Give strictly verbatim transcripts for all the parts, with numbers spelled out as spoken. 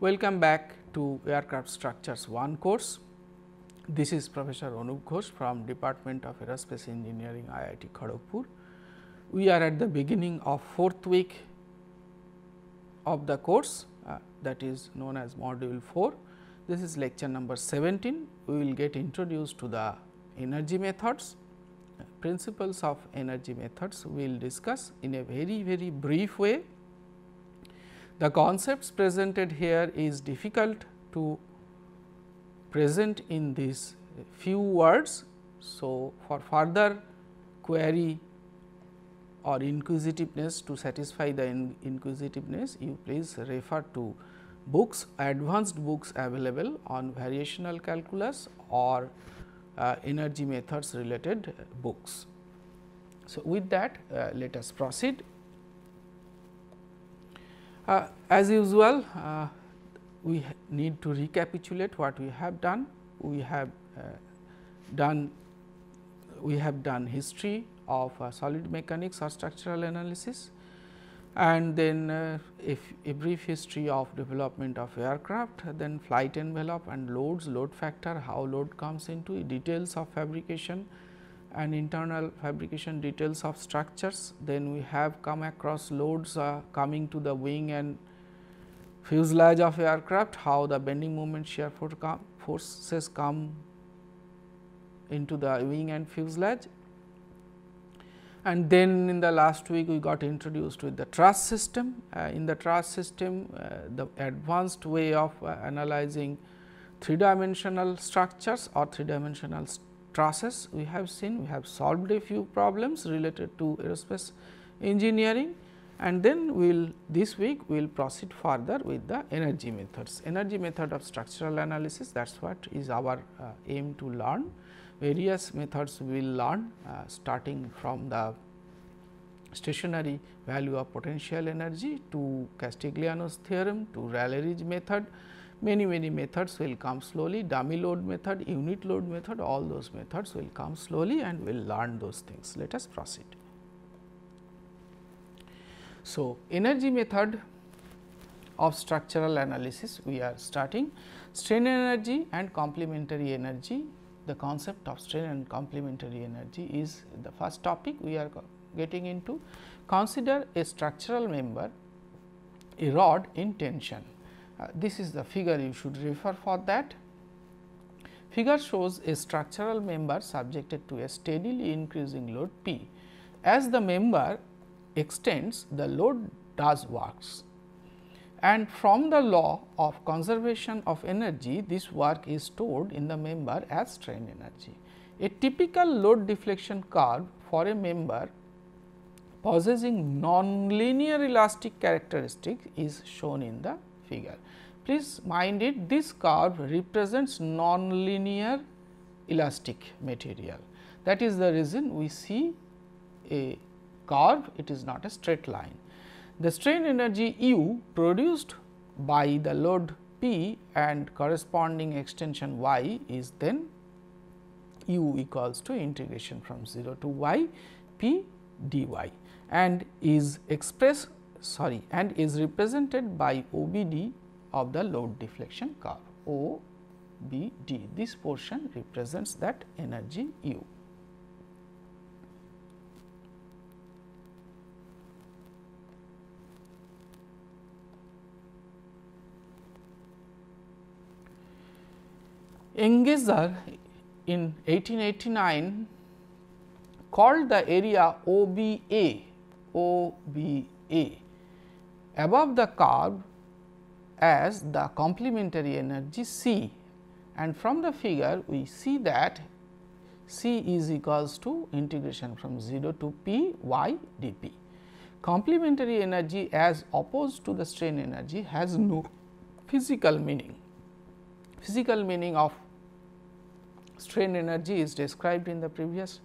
Welcome back to Aircraft Structures one course. This is Professor Anup Ghosh from Department of Aerospace Engineering, I I T Kharagpur. We are at the beginning of fourth week of the course, uh, that is known as module four. This is lecture number seventeen. We will get introduced to the energy methods, principles of energy methods. We will discuss in a very very brief way. The concepts presented here is difficult to present in these few words. So, for further query or inquisitiveness, to satisfy the in inquisitiveness, you please refer to books, advanced books available on variational calculus or uh, energy methods related books. So, with that uh, let us proceed. Uh, as usual, uh, we need to recapitulate what we have done. We have uh, done we have done history of uh, solid mechanics or structural analysis, and then uh, if a brief history of development of aircraft, then flight envelope and loads, load factor, how load comes into details of fabrication and internal fabrication, details of structures. Then we have come across loads uh, coming to the wing and fuselage of aircraft, how the bending moment shear force com forces come into the wing and fuselage. And then in the last week we got introduced with the truss system. Uh, in the truss system, uh, the advanced way of uh, analyzing three dimensional structures or three dimensional structures trusses we have seen. We have solved a few problems related to aerospace engineering, and then we will this week we will proceed further with the energy methods, energy method of structural analysis. That is what is our uh, aim to learn. Various methods we will learn, uh, starting from the stationary value of potential energy to Castigliano's theorem to Rayleigh's method. Many many methods will come slowly, dummy load method, unit load method, all those methods will come slowly and we will learn those things. Let us proceed. So, energy method of structural analysis, we are starting strain energy and complementary energy. The concept of strain and complementary energy is the first topic we are getting into. Consider a structural member, a rod in tension. Uh, this is the figure you should refer for that. Figure shows a structural member subjected to a steadily increasing load P. As the member extends, the load does works, and from the law of conservation of energy, this work is stored in the member as strain energy. A typical load deflection curve for a member possessing nonlinear elastic characteristic is shown in the figure. Please mind it, this curve represents non-linear elastic material. That is the reason we see a curve, it is not a straight line. The strain energy U produced by the load P and corresponding extension Y is then U equals to integration from zero to Y P dy, and is expressed sorry and is represented by O B D of the load deflection curve. O B D, this portion represents that energy U. Engesser in eighteen eighty-nine called the area O B A, O B A above the curve as the complementary energy C, and from the figure we see that C is equals to integration from zero to P y d P. Complementary energy as opposed to the strain energy has no physical meaning. Physical meaning of strain energy is described in the previous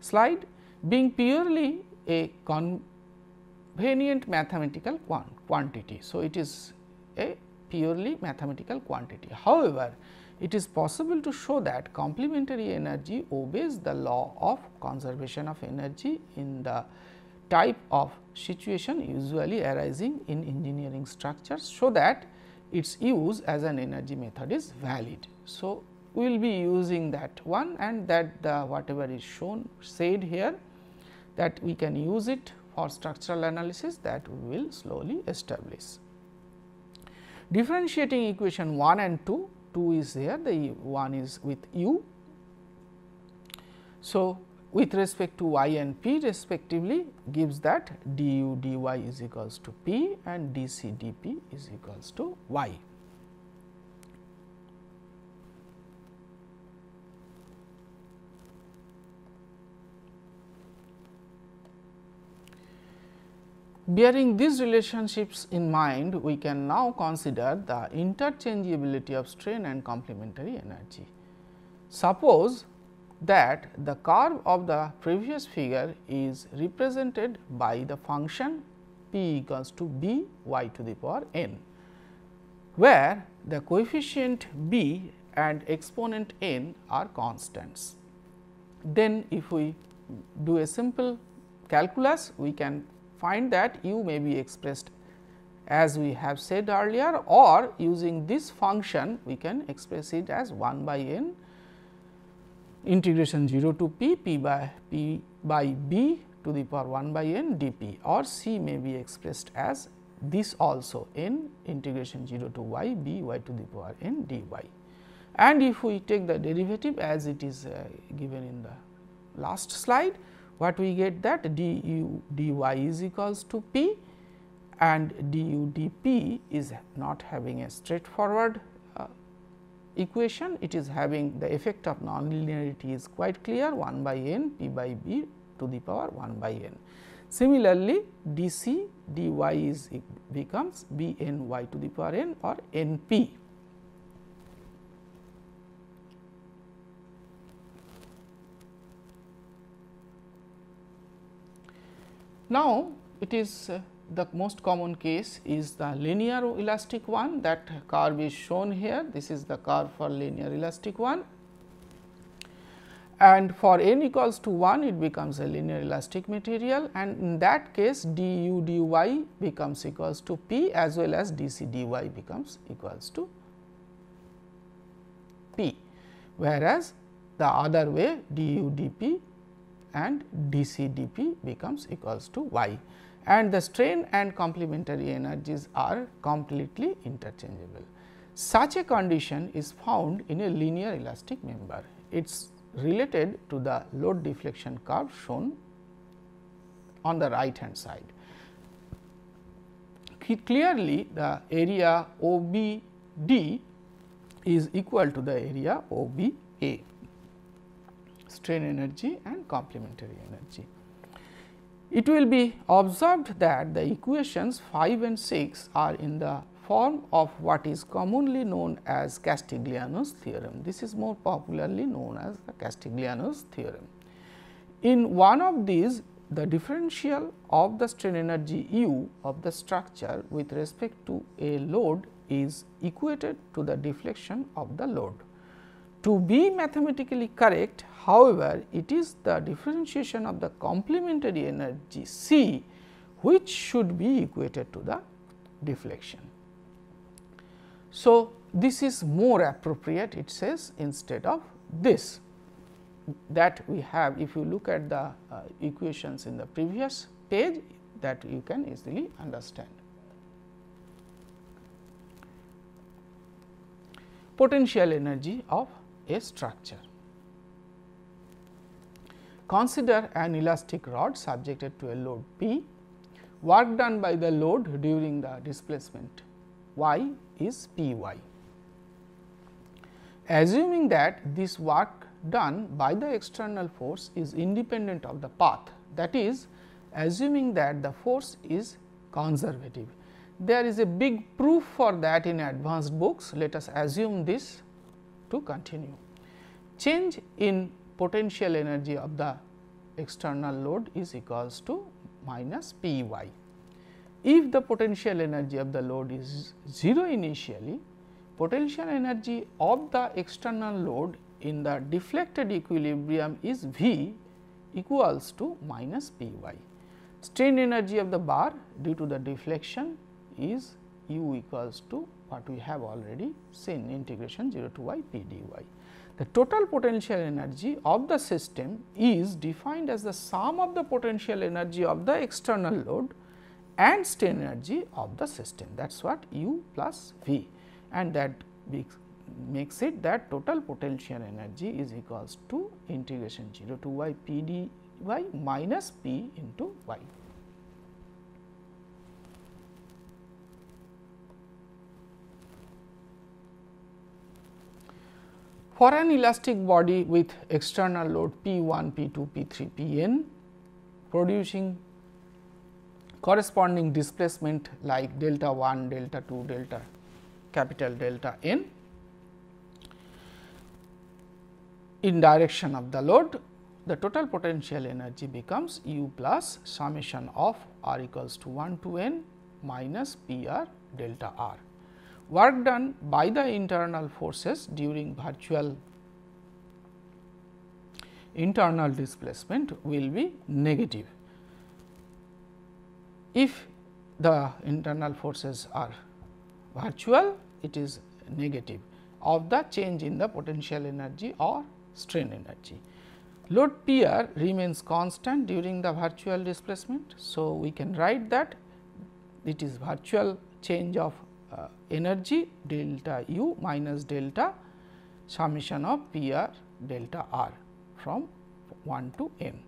slide, being purely a convenient mathematical quantity. So, it is a purely mathematical quantity. However, it is possible to show that complementary energy obeys the law of conservation of energy in the type of situation usually arising in engineering structures, so that its use as an energy method is valid. So, we will be using that one, and that the whatever is shown said here, that we can use it for structural analysis, that we will slowly establish. Differentiating equation one and two, two is here, the one is with u. So, with respect to y and p respectively gives that du dy is equals to p and dc dp is equals to y. Bearing these relationships in mind, we can now consider the interchangeability of strain and complementary energy. Suppose that the curve of the previous figure is represented by the function p equals to b y to the power n, where the coefficient b and exponent n are constants. Then, if we do a simple calculus, we can find that u may be expressed as we have said earlier, or using this function we can express it as one by n integration zero to p p by p by b to the power one by n dp, or c may be expressed as this also n integration zero to y b y to the power n dy. And if we take the derivative as it is uh, given in the last slide, what we get that du dy is equals to p and du dp is not having a straightforward uh, equation, it is having the effect of nonlinearity is quite clear, one by n p by b to the power one by n. Similarly, dc dy is becomes b n y to the power n or n p. Now, it is uh, the most common case is the linear elastic one, that curve is shown here. This is the curve for linear elastic one, and for n equals to one it becomes a linear elastic material, and in that case du dy becomes equals to p as well as dc dy becomes equals to p, whereas the other way du dp and dc dp becomes equals to y, and the strain and complementary energies are completely interchangeable. Such a condition is found in a linear elastic member. It is related to the load deflection curve shown on the right hand side. Clearly, the area O B D is equal to the area O B A. Strain energy and complementary energy. It will be observed that the equations five and six are in the form of what is commonly known as Castigliano's theorem. This is more popularly known as the Castigliano's theorem. In one of these, the differential of the strain energy u of the structure with respect to a load is equated to the deflection of the load. To be mathematically correct, however, it is the differentiation of the complementary energy C which should be equated to the deflection. So, this is more appropriate, it says, instead of this that we have. If you look at the uh, equations in the previous page, that you can easily understand. Potential energy of a structure. Consider an elastic rod subjected to a load P. Work done by the load during the displacement y is P y. Assuming that this work done by the external force is independent of the path, that is assuming that the force is conservative. There is a big proof for that in advanced books. Let us assume this to continue. Change in potential energy of the external load is equals to minus P y. If the potential energy of the load is zero initially, potential energy of the external load in the deflected equilibrium is V equals to minus P y. Strain energy of the bar due to the deflection is u equals to what we have already seen, integration zero to y P d y. The total potential energy of the system is defined as the sum of the potential energy of the external load and strain energy of the system, that is what u plus V, and that makes it that total potential energy is equals to integration zero to y P d y minus P into y. For an elastic body with external load P one, P two, P three, P n producing corresponding displacement like delta one, delta two, delta capital delta n in direction of the load, the total potential energy becomes u plus summation of r equals to one to n minus P r delta r. Work done by the internal forces during virtual internal displacement will be negative. If the internal forces are virtual, it is negative of the change in the potential energy or strain energy. Load P r remains constant during the virtual displacement. So, we can write that it is virtual change of Uh, energy delta u minus delta summation of P r delta r from one to n.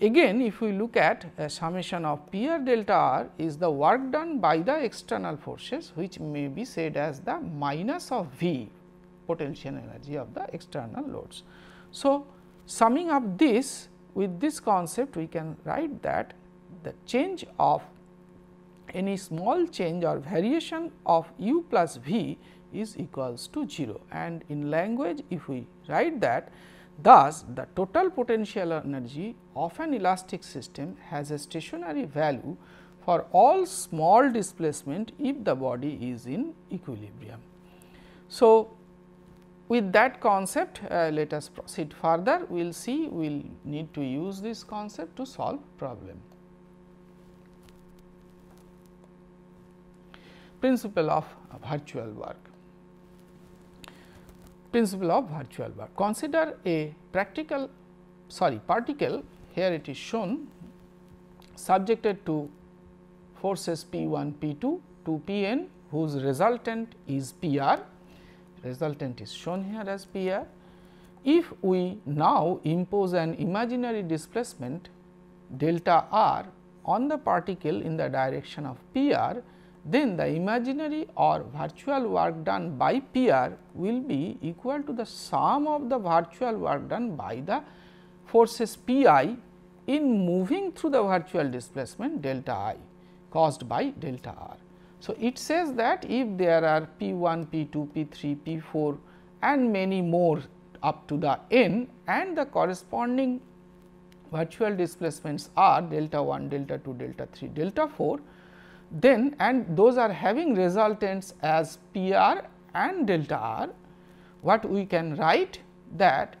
Again, if we look at a summation of P r delta r is the work done by the external forces, which may be said as the minus of V potential energy of the external loads. So, summing up this with this concept, we can write that the change of any small change or variation of u plus V is equals to zero, and in language if we write that, thus the total potential energy of an elastic system has a stationary value for all small displacement if the body is in equilibrium. So, with that concept uh, let us proceed further. We will see we will need to use this concept to solve problem. Principle of virtual work. Principle of virtual work. Consider a practical sorry particle, here it is shown, subjected to forces P one, P two to P n, whose resultant is P r. Resultant is shown here as P r. If we now impose an imaginary displacement delta r on the particle in the direction of P r, then the imaginary or virtual work done by P r will be equal to the sum of the virtual work done by the forces P i in moving through the virtual displacement delta I caused by delta r. So, it says that if there are P one, P two, P three, P four and many more up to the n, and the corresponding virtual displacements are delta one, delta two, delta three, delta four, then and those are having resultants as P r and delta r, what we can write that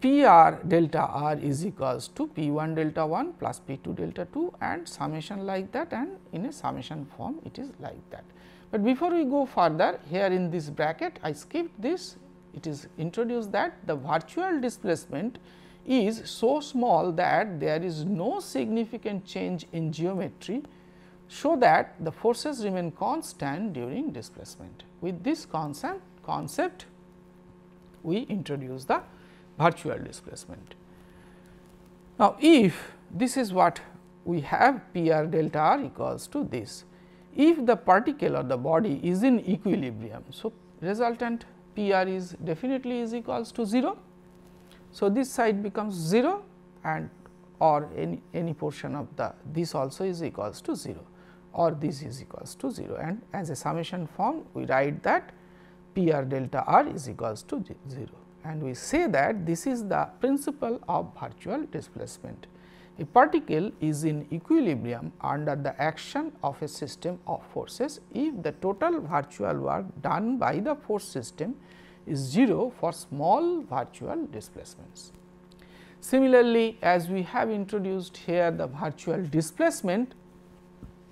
P r delta r is equals to P one delta one plus P two delta two and summation like that, and in a summation form it is like that. But before we go further, here in this bracket I skipped this, it is introduced that the virtual displacement is so small that there is no significant change in geometry, so that the forces remain constant during displacement. With this concept, concept we introduce the virtual displacement. Now, if this is what we have, P r delta r equals to this, if the particle or the body is in equilibrium. So, resultant P r is definitely is equals to zero. So, this side becomes zero and or any any portion of the this also is equals to zero or this is equals to zero, and as a summation form we write that P r delta r is equals to zero, and we say that this is the principle of virtual displacement. A particle is in equilibrium under the action of a system of forces if the total virtual work done by the force system is zero for small virtual displacements. Similarly, as we have introduced here the virtual displacement,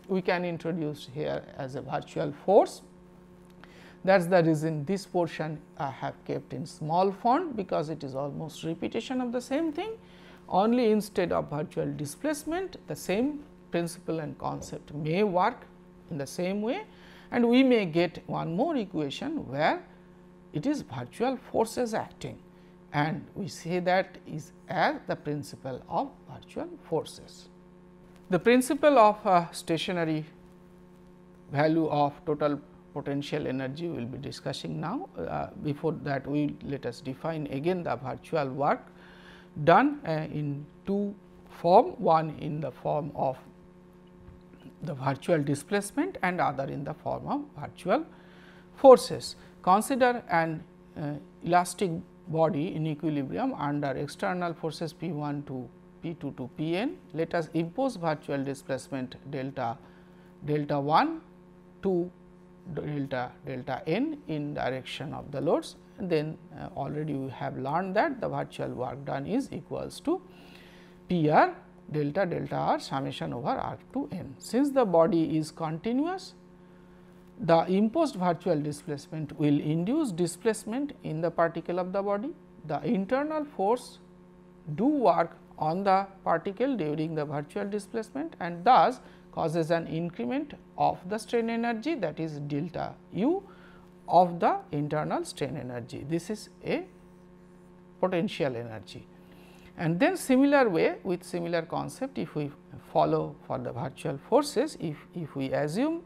we can introduce here as a virtual force. That is the reason this portion I have kept in small font, because it is almost repetition of the same thing. Only instead of virtual displacement, the same principle and concept may work in the same way, and we may get one more equation where it is virtual forces acting, and we say that is as the principle of virtual forces. The principle of uh, stationary value of total potential energy we will be discussing now. Uh, before that, we let us define again the virtual work done uh, in two form, one in the form of the virtual displacement and other in the form of virtual forces. Consider an uh, elastic body in equilibrium under external forces P one to P two to P n. Let us impose virtual displacement delta delta one to delta delta n in direction of the loads, and then uh, already we have learned that the virtual work done is equals to P r delta delta r summation over r to n. Since the body is continuous, the imposed virtual displacement will induce displacement in the particle of the body. The internal force do work on the particle during the virtual displacement and thus causes an increment of the strain energy, that is delta u of the internal strain energy. This is a potential energy. And then similar way, with similar concept, if we follow for the virtual forces, if, if we assume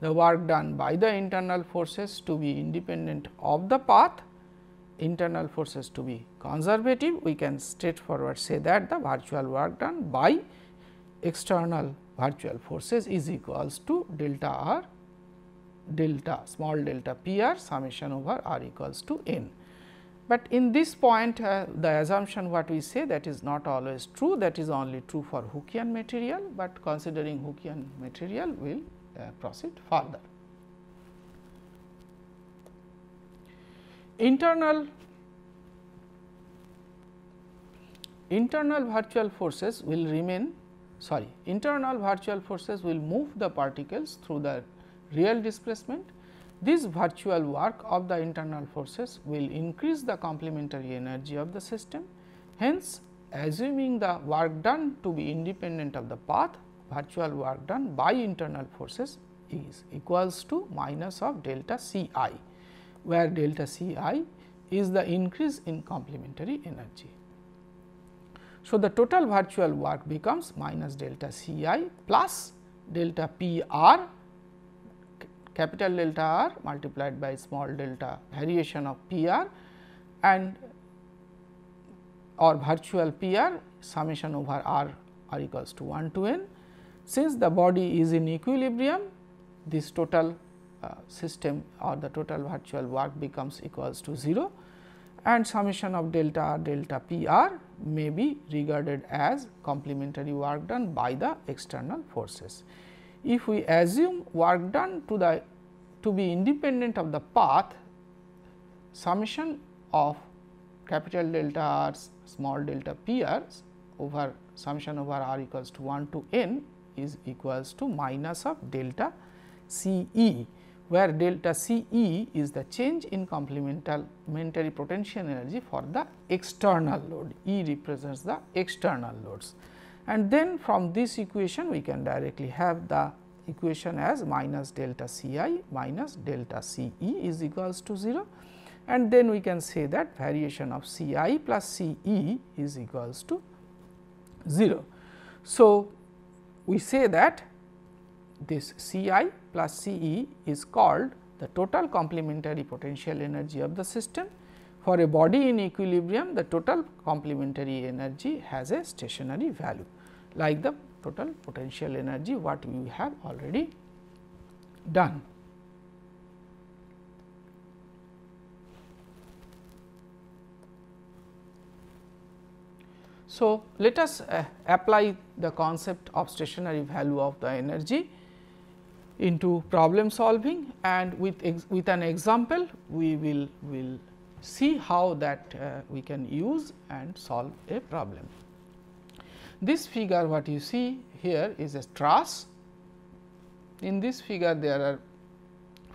the work done by the internal forces to be independent of the path, internal forces to be conservative, we can straightforward say that the virtual work done by external virtual forces is equals to delta r delta small delta P r summation over r equals to n. But in this point uh, the assumption what we say, that is not always true, that is only true for Hookean material, but considering Hookean material we will Uh, proceed further. Internal internal virtual forces will remain sorry internal virtual forces will move the particles through the real displacement. This virtual work of the internal forces will increase the complementary energy of the system. Hence, assuming the work done to be independent of the path, virtual work done by internal forces is equals to minus of delta C i, where delta C i is the increase in complementary energy. So, the total virtual work becomes minus delta C i plus delta P r, capital delta r multiplied by small delta variation of P r and or virtual P r summation over r r equals to one to n. Since the body is in equilibrium, this total uh, system or the total virtual work becomes equals to zero, and summation of delta r delta P r may be regarded as complementary work done by the external forces. If we assume work done to the to be independent of the path, summation of capital delta r small delta P r over summation over r equals to one to n is equals to minus of delta C e, where delta C e is the change in complementary potential energy for the external load. E represents the external loads, and then from this equation we can directly have the equation as minus delta C i minus delta C e is equals to zero, and then we can say that variation of C i plus C e is equals to zero. So, we say that this C i plus C e is called the total complementary potential energy of the system. For a body in equilibrium, the total complementary energy has a stationary value, like the total potential energy what we have already done. So, let us uh, apply the concept of stationary value of the energy into problem solving, and with ex with an example we will will see how that uh, we can use and solve a problem. This figure what you see here is a truss. In this figure there are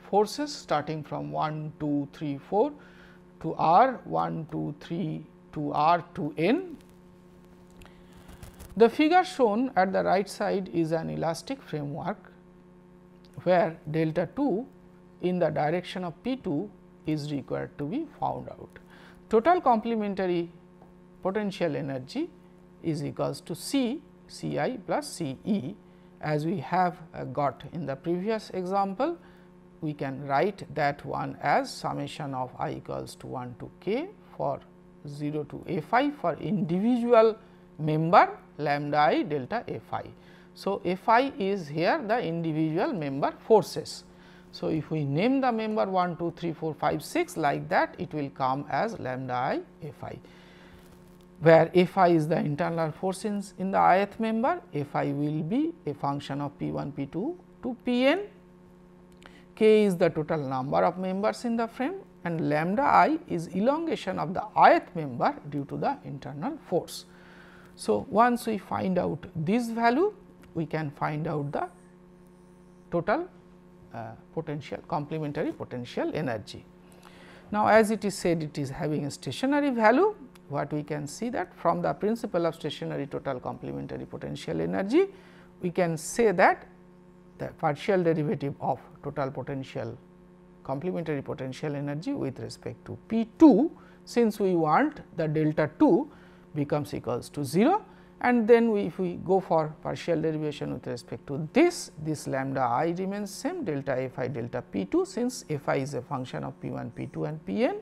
forces starting from one, two, three, four to R, one, two, three to R to N. The figure shown at the right side is an elastic framework where delta two in the direction of P two is required to be found out. Total complementary potential energy is equals to C, C I plus C E, as we have uh, got in the previous example. We can write that one as summation of I equals to one to K for zero to F I for individual member, lambda I delta F I. So, F I is here the individual member forces. So, if we name the member one, two, three, four, five, six like that, it will come as lambda I F I, where F I is the internal forces in the ith member. F I will be a function of P one, P two to P n. K is the total number of members in the frame, and lambda I is elongation of the ith member due to the internal force. So, once we find out this value, we can find out the total uh, potential complementary potential energy. Now, as it is said, it is having a stationary value. What we can see that from the principle of stationary total complementary potential energy, we can say that the partial derivative of total potential complementary potential energy with respect to P two, since we want the delta two becomes equals to zero, and then we, if we go for partial derivation with respect to this, this lambda I remains same delta F I delta P two, since F I is a function of P one, P two and P n.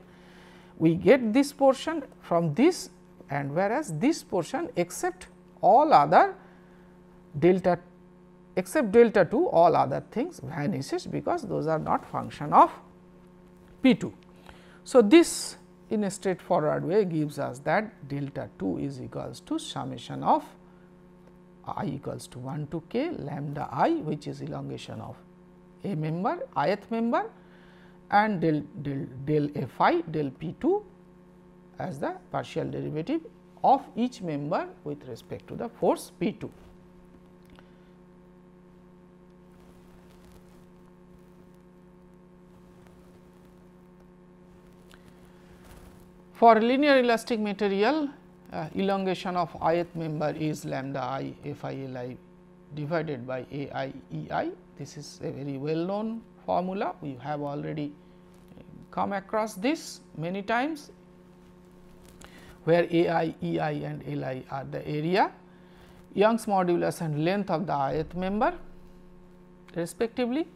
We get this portion from this, and whereas this portion except all other delta except delta two, all other things vanishes because those are not function of P two. So, this in a straightforward way gives us that delta two is equals to summation of I equals to one to K lambda I, which is elongation of a member ith member, and del del del F I del P two as the partial derivative of each member with respect to the force P two. For linear elastic material, uh, elongation of ith member is lambda I F I L I divided by A I E I. This is a very well known formula. We have already come across this many times, where A I, E I and L I are the area, Young's modulus and length of the ith member respectively.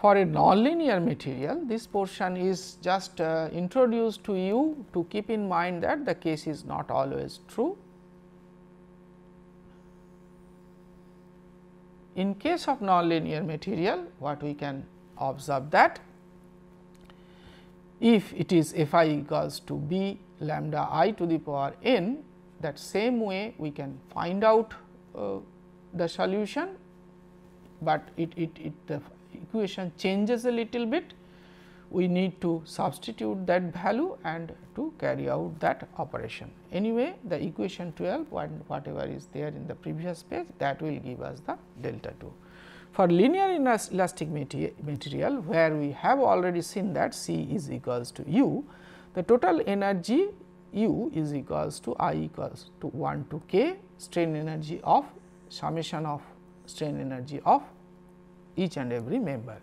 For a nonlinear material, this portion is just uh, introduced to you to keep in mind that the case is not always true. In case of nonlinear material, what we can observe that if it is F I equals to B lambda I to the power n, that same way we can find out uh, the solution, but it, it, it the equation changes a little bit. We need to substitute that value and to carry out that operation. Anyway, the equation twelve and whatever is there in the previous page, that will give us the delta two. For linear elastic material, where we have already seen that C is equals to U, the total energy U is equals to I equals to one to K strain energy of summation of strain energy of each and every member.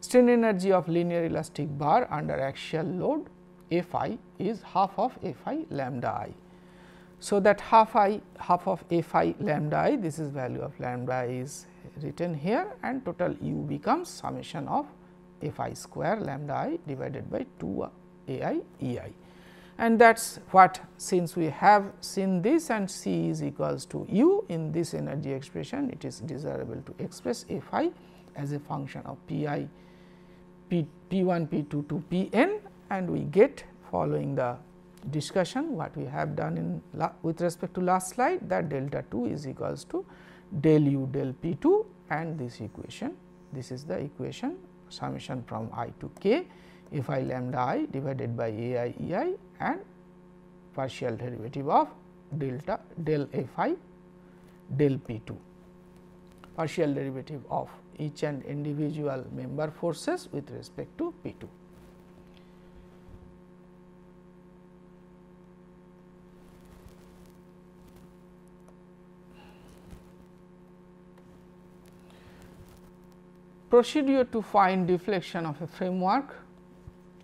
Strain energy of linear elastic bar under axial load F I is half of F I lambda I. So, that half I half of F I lambda I, this is value of lambda I is written here, and total U becomes summation of f I square lambda I divided by two a I e I. And that is what, since we have seen this and C is equals to u in this energy expression, it is desirable to express f I as a function of p I p p one p two to p n, and we get, following the discussion what we have done in la, with respect to last slide, that delta two is equals to del u del p two, and this equation, this is the equation summation from I to k f I lambda I divided by a I e I and partial derivative of delta del f I del p two, partial derivative of each and individual member forces with respect to p two. Procedure to find deflection of a framework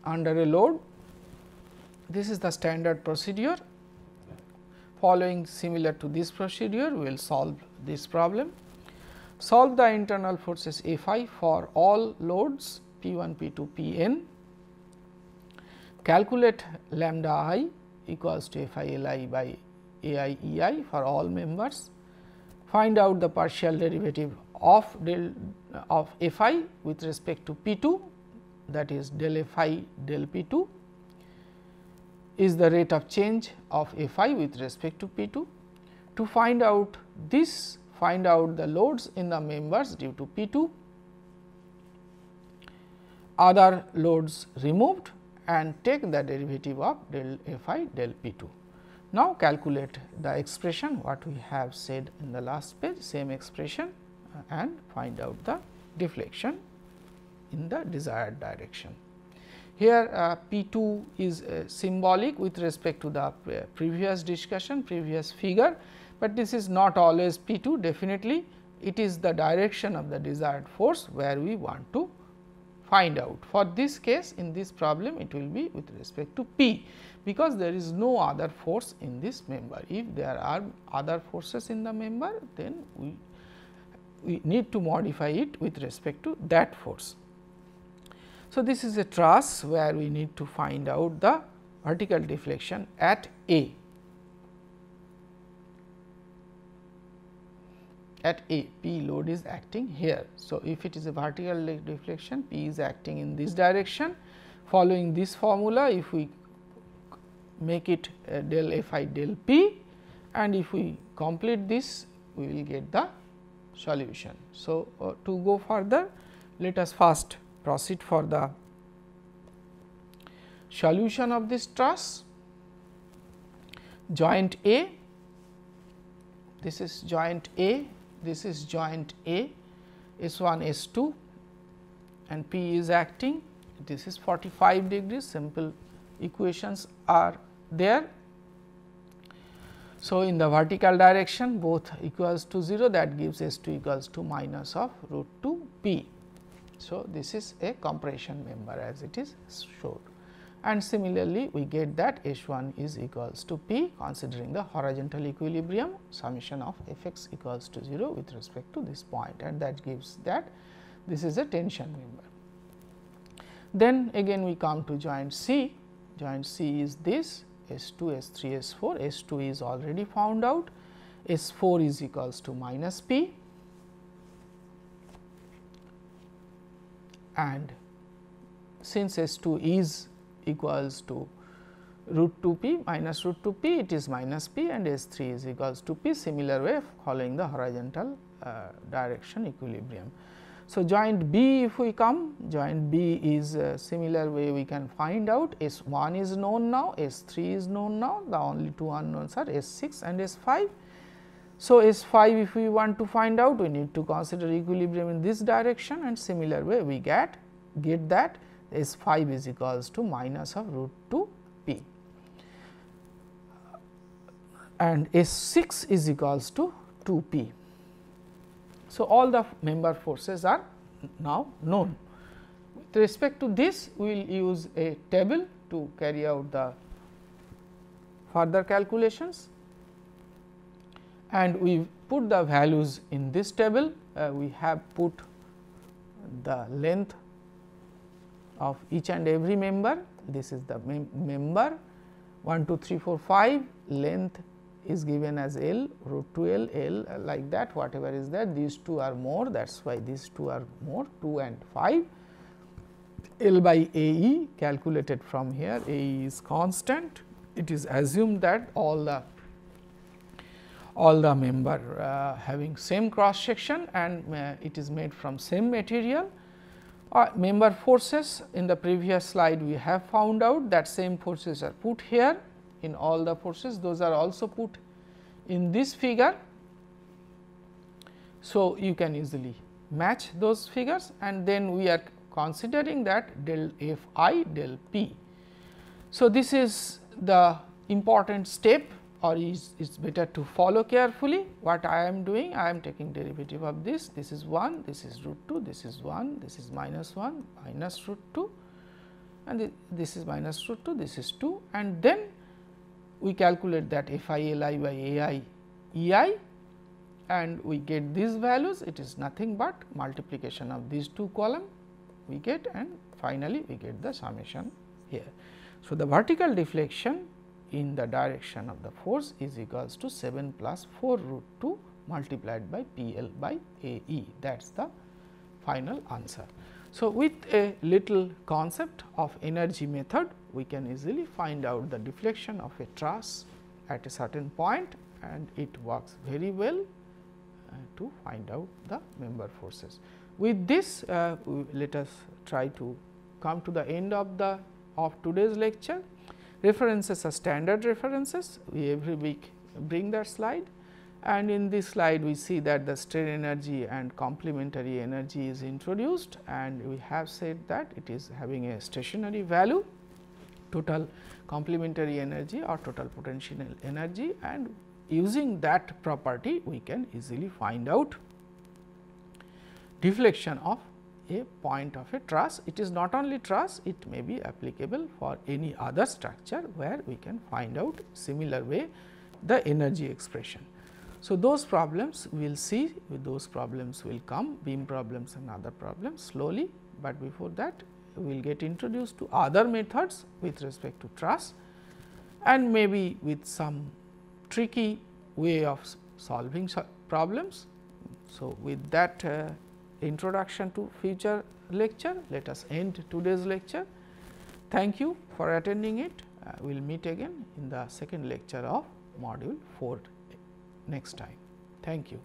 under a load. This is the standard procedure. Following similar to this procedure, we will solve this problem. Solve the internal forces F I for all loads P one, P two, P n. Calculate lambda I equals to F I L I by A I E I for all members. Find out the partial derivative of del of f I with respect to p two, that is del f I del p two is the rate of change of f I with respect to p two. To find out this, find out the loads in the members due to p two, other loads removed, and take the derivative of del f I del p two. Now, calculate the expression what we have said in the last page, same expression, and find out the deflection in the desired direction. Here uh, P two is uh, symbolic with respect to the pre previous discussion, previous figure, but this is not always P two, definitely it is the direction of the desired force where we want to find out. For this case, in this problem, it will be with respect to P, because there is no other force in this member. If there are other forces in the member, then we we need to modify it with respect to that force. So, this is a truss where we need to find out the vertical deflection at A, at A, P load is acting here. So, if it is a vertical deflection, P is acting in this direction. Following this formula, if we make it uh, del F I del P, and if we complete this, we will get the solution. So, uh, to go further, let us first proceed for the solution of this truss. Joint A, this is joint A, this is joint A, S one, S two, and P is acting. This is forty-five degrees, simple equations are there. So, in the vertical direction both equals to zero, that gives S two equals to minus of root two P. So, this is a compression member as it is showed, and similarly we get that S one is equals to P considering the horizontal equilibrium, summation of F x equals to zero with respect to this point, and that gives that this is a tension member. Then again we come to joint C, joint C is this S two, S three, S four, S two is already found out, S four is equals to minus P, and since S two is equals to root two P minus root two P, it is minus P, and S three is equals to P, similar way following the horizontal uh, direction equilibrium. So, joint B, if we come, joint B is uh, similar way we can find out. S one is known now, S three is known now, the only two unknowns are S six and S five. So, S five if we want to find out, we need to consider equilibrium in this direction, and similar way we get, get that S five is equals to minus of root two P, and S six is equals to two P. So, all the member forces are now known. With respect to this, we will use a table to carry out the further calculations, and we put the values in this table. Uh, we have put the length of each and every member. This is the mem member one, two, three, four, five, length is given as L, root two L, L uh, like that, whatever is there. These two are more, that is why these two are more, two and five. L by A E calculated from here, A E is constant. It is assumed that all the all the member uh, having same cross section and uh, it is made from same material. Uh, member forces, in the previous slide we have found out that same forces are put here in all the forces, those are also put in this figure. So, you can easily match those figures, and then we are considering that del F I del P. So, this is the important step, or is it's better to follow carefully what I am doing. I am taking derivative of this, this is one, this is root two, this is one, this is minus one, minus root two, and th this is minus root two, this is two, and then we calculate that F I L I by A I E I, and we get these values. It is nothing but multiplication of these two column we get, and finally, we get the summation here. So, the vertical deflection in the direction of the force is equals to seven plus four root two multiplied by P L by A E, that is the final answer. So, with a little concept of energy method, we can easily find out the deflection of a truss at a certain point, and it works very well uh, to find out the member forces. With this, uh, let us try to come to the end of the of today's lecture. References are standard references, we every week bring that slide, and in this slide we see that the strain energy and complementary energy is introduced, and we have said that it is having a stationary value, total complementary energy or total potential energy, and using that property we can easily find out deflection of a point of a truss. It is not only truss, it may be applicable for any other structure where we can find out similar way the energy expression. So, those problems we will see, those problems will come, beam problems and other problems slowly, but before that we will get introduced to other methods with respect to truss, and maybe with some tricky way of solving problems. So, with that uh, introduction to future lecture, let us end today's lecture. Thank you for attending it. Uh, we will meet again in the second lecture of module four next time. Thank you.